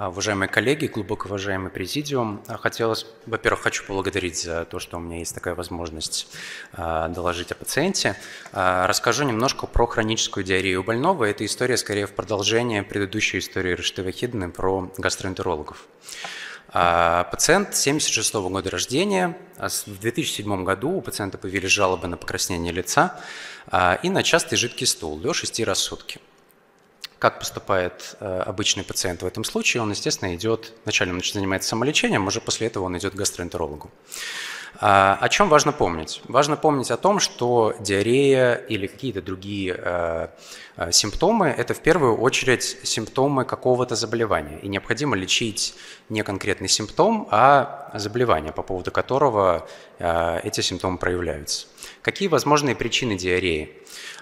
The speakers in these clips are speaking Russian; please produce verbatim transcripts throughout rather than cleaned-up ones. Уважаемые коллеги, глубоко уважаемый президиум, хотелось, во-первых, хочу поблагодарить за то, что у меня есть такая возможность доложить о пациенте. Расскажу немножко про хроническую диарею у больного. Эта история скорее в продолжение предыдущей истории Рашиды Вахидовны про гастроэнтерологов. Пациент семьдесят шестого года рождения. В две тысячи седьмом году у пациента появились жалобы на покраснение лица и на частый жидкий стул до шести раз в сутки. Как поступает обычный пациент в этом случае? Он, естественно, идет, вначале он занимается самолечением, уже после этого он идет к гастроэнтерологу. О чем важно помнить? Важно помнить о том, что диарея или какие-то другие симптомы – это в первую очередь симптомы какого-то заболевания. И необходимо лечить не конкретный симптом, а заболевание, по поводу которого эти симптомы проявляются. Какие возможные причины диареи?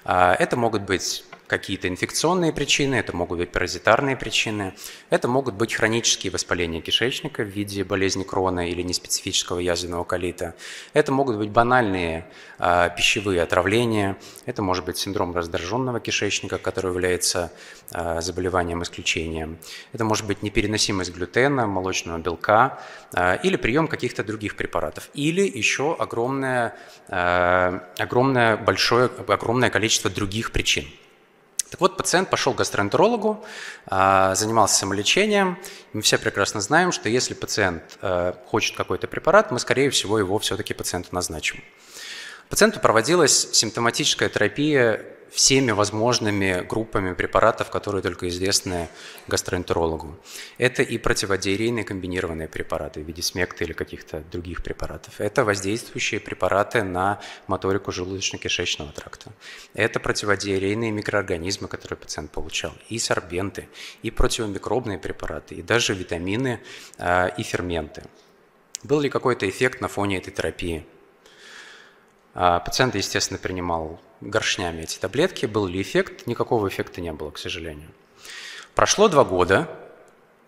Это могут быть какие-то инфекционные причины, это могут быть паразитарные причины, это могут быть хронические воспаления кишечника в виде болезни Крона или неспецифического язвенного колита, это могут быть банальные а, пищевые отравления, это может быть синдром раздраженного кишечника, который является а, заболеванием-исключением, это может быть непереносимость глютена, молочного белка а, или прием каких-то других препаратов, или еще огромное, а, огромное, большое, огромное количество других причин. Так вот, пациент пошел к гастроэнтерологу, занимался самолечением. Мы все прекрасно знаем, что если пациент хочет какой-то препарат, мы, скорее всего, его все-таки пациенту назначим. Пациенту проводилась симптоматическая терапия всеми возможными группами препаратов, которые только известны гастроэнтерологу. Это и противодиарейные комбинированные препараты в виде смекта или каких-то других препаратов. Это воздействующие препараты на моторику желудочно-кишечного тракта. Это противодиарейные микроорганизмы, которые пациент получал, и сорбенты, и противомикробные препараты, и даже витамины, и ферменты. Был ли какой-то эффект на фоне этой терапии? Пациент, естественно, принимал горшнями эти таблетки. Был ли эффект? Никакого эффекта не было, к сожалению. Прошло два года,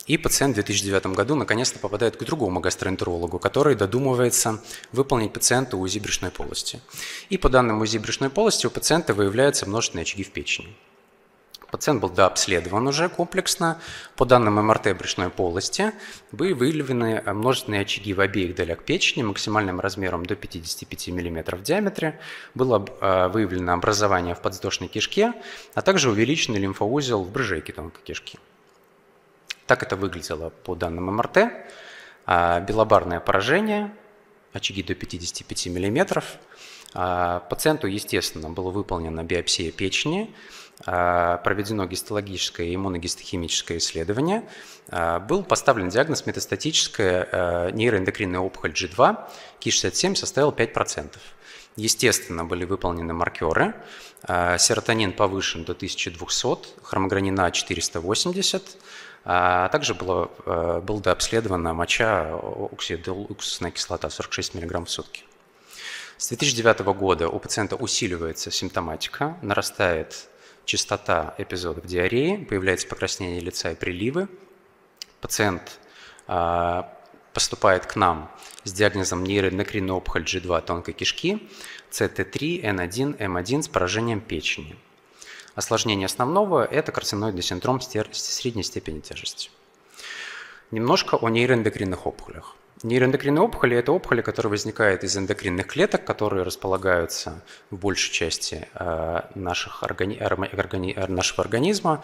и пациент в две тысячи девятом году наконец-то попадает к другому гастроэнтерологу, который додумывается выполнить пациенту УЗИ брюшной полости. И по данным УЗИ брюшной полости у пациента выявляются множественные очаги в печени. Пациент был дообследован уже комплексно. По данным МРТ брюшной полости были выявлены множественные очаги в обеих долях печени максимальным размером до пятидесяти пяти миллиметров в диаметре. Было выявлено образование в подвздошной кишке, а также увеличенный лимфоузел в брыжейке тонкой кишки. Так это выглядело по данным МРТ. Билобарное поражение, очаги до пятидесяти пяти миллиметров. Пациенту, естественно, была выполнена биопсия печени, проведено гистологическое и иммуногистохимическое исследование, был поставлен диагноз метастатическая нейроэндокринная опухоль джи два, ки шестьдесят семь составил пять процентов. Естественно, были выполнены маркеры, серотонин повышен до тысячи двухсот, хромогранина четыреста восемьдесят, а также была, была дообследована моча оксидоуксусная кислота сорок шесть миллиграмм в сутки. С две тысячи девятого года у пациента усиливается симптоматика, нарастает частота эпизодов диареи, появляется покраснение лица и приливы. Пациент э, поступает к нам с диагнозом нейроэндокринная опухоль джи два тонкой кишки, си ти три, эн один, эм один с поражением печени. Осложнение основного – это карциноидный синдром средней степени тяжести. Немножко о нейроэндокринных опухолях. Нейроэндокринные опухоли – это опухоли, которые возникают из эндокринных клеток, которые располагаются в большей части наших органи... Органи... нашего организма.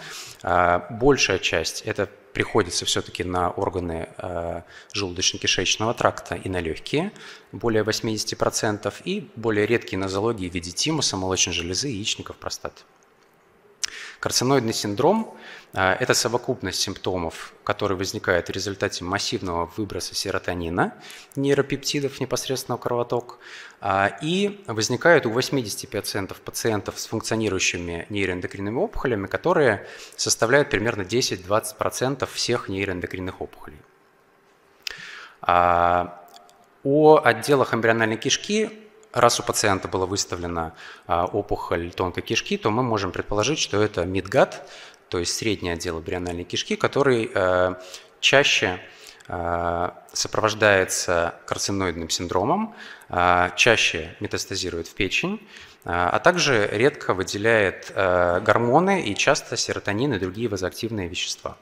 Большая часть – это приходится все-таки на органы желудочно-кишечного тракта и на легкие, более восьмидесяти процентов, и более редкие нозологии в виде тимуса, молочной железы, яичников, простаты. Карциноидный синдром – это совокупность симптомов, которые возникают в результате массивного выброса серотонина, нейропептидов непосредственно в кровоток, и возникают у восьмидесяти процентов пациентов с функционирующими нейроэндокринными опухолями, которые составляют примерно десять-двадцать процентов всех нейроэндокринных опухолей. О отделах эмбриональной кишки – раз у пациента была выставлена опухоль тонкой кишки, то мы можем предположить, что это МИДГАД, то есть средний отдел эмбриональной кишки, который чаще сопровождается карциноидным синдромом, чаще метастазирует в печень, а также редко выделяет гормоны и часто серотонин и другие вазоактивные вещества.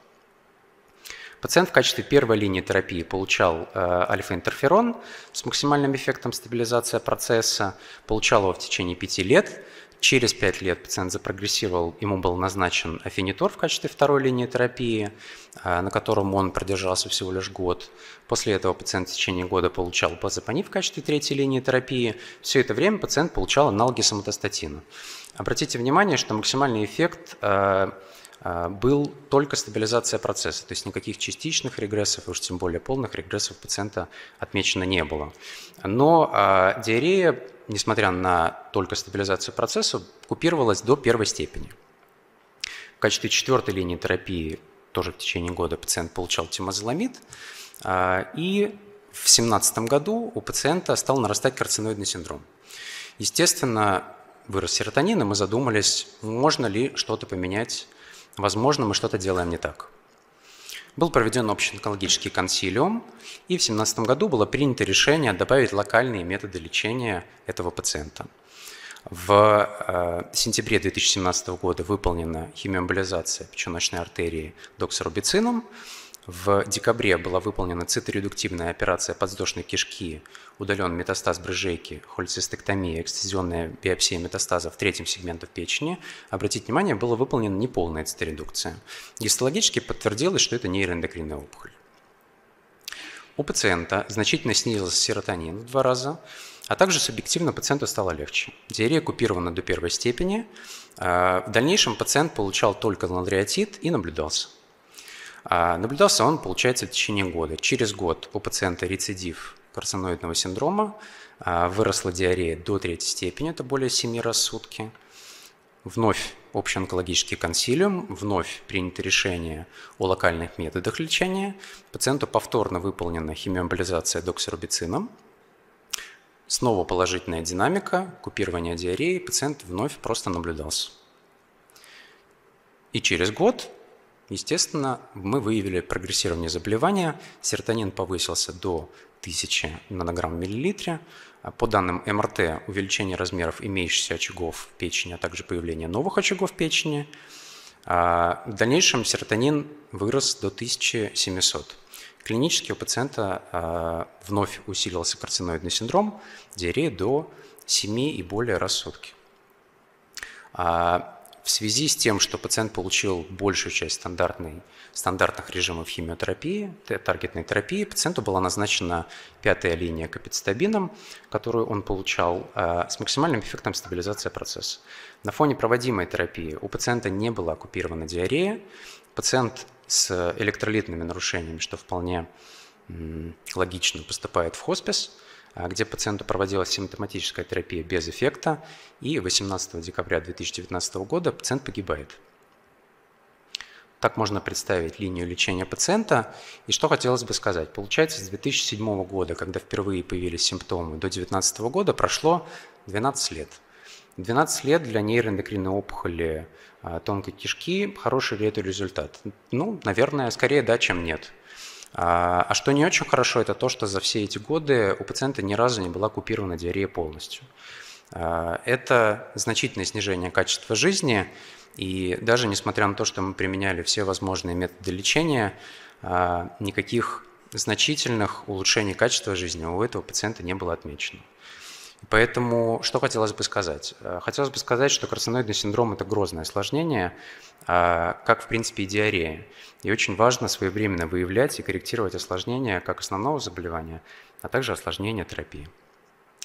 Пациент в качестве первой линии терапии получал альфа-интерферон с максимальным эффектом стабилизации процесса, получал его в течение пяти лет. Через пять лет пациент запрогрессировал, ему был назначен афинитор в качестве второй линии терапии, на котором он продержался всего лишь год. После этого пациент в течение года получал пазопаниб в качестве третьей линии терапии. Все это время пациент получал аналоги соматостатина. Обратите внимание, что максимальный эффект был только стабилизация процесса, то есть никаких частичных регрессов, и уж тем более полных регрессов пациента отмечено не было. Но диарея, несмотря на только стабилизацию процесса, купировалась до первой степени. В качестве четвертой линии терапии тоже в течение года пациент получал темозоломид, и в две тысячи семнадцатом году у пациента стал нарастать карциноидный синдром. Естественно, вырос серотонин, и мы задумались, можно ли что-то поменять. Возможно, мы что-то делаем не так. Был проведен общий онкологический консилиум, и в две тысячи семнадцатом году было принято решение добавить локальные методы лечения этого пациента. В сентябре две тысячи семнадцатого года выполнена химиоэмболизация печеночной артерии доксорубицином. В декабре была выполнена циторедуктивная операция подвздошной кишки, удален метастаз брыжейки, холецистектомия, эксцизионная биопсия метастаза в третьем сегменте в печени. Обратите внимание, была выполнена неполная циторедукция. Гистологически подтвердилось, что это нейроэндокринная опухоль. У пациента значительно снизился серотонин в два раза, а также субъективно пациенту стало легче. Диарея купирована до первой степени. В дальнейшем пациент получал только ланреотид и наблюдался. Наблюдался он, получается, в течение года. Через год у пациента рецидив карциноидного синдрома, выросла диарея до третьей степени, это более семи раз в сутки. Вновь общий онкологический консилиум, вновь принято решение о локальных методах лечения. Пациенту повторно выполнена химиоэмболизация доксорубицином. Снова положительная динамика, купирование диареи, пациент вновь просто наблюдался. И через год... Естественно, мы выявили прогрессирование заболевания, серотонин повысился до тысячи нанограмм в миллилитре. По данным МРТ, увеличение размеров имеющихся очагов печени, а также появление новых очагов печени. В дальнейшем серотонин вырос до тысячи семисот. Клинически у пациента вновь усилился карциноидный синдром, диарея до семи и более раз в сутки. В связи с тем, что пациент получил большую часть стандартной, стандартных режимов химиотерапии, таргетной терапии, пациенту была назначена пятая линия капецитабином, которую он получал э, с максимальным эффектом стабилизации процесса. На фоне проводимой терапии у пациента не была оккупирована диарея, пациент с электролитными нарушениями, что вполне м, логично, поступает в хоспис, где пациенту проводилась симптоматическая терапия без эффекта, и восемнадцатого декабря две тысячи девятнадцатого года пациент погибает. Так можно представить линию лечения пациента. И что хотелось бы сказать. Получается, с две тысячи седьмого года, когда впервые появились симптомы, до две тысячи девятнадцатого года прошло двенадцать лет. двенадцать лет для нейроэндокринной опухоли тонкой кишки – хороший ли это результат? Ну, наверное, скорее да, чем нет. А что не очень хорошо, это то, что за все эти годы у пациента ни разу не была купирована диарея полностью. Это значительное снижение качества жизни, и даже несмотря на то, что мы применяли все возможные методы лечения, никаких значительных улучшений качества жизни у этого пациента не было отмечено. Поэтому что хотелось бы сказать? Хотелось бы сказать, что карциноидный синдром – это грозное осложнение, как, в принципе, и диарея. И очень важно своевременно выявлять и корректировать осложнения как основного заболевания, а также осложнения терапии.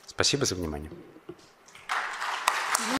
Спасибо за внимание.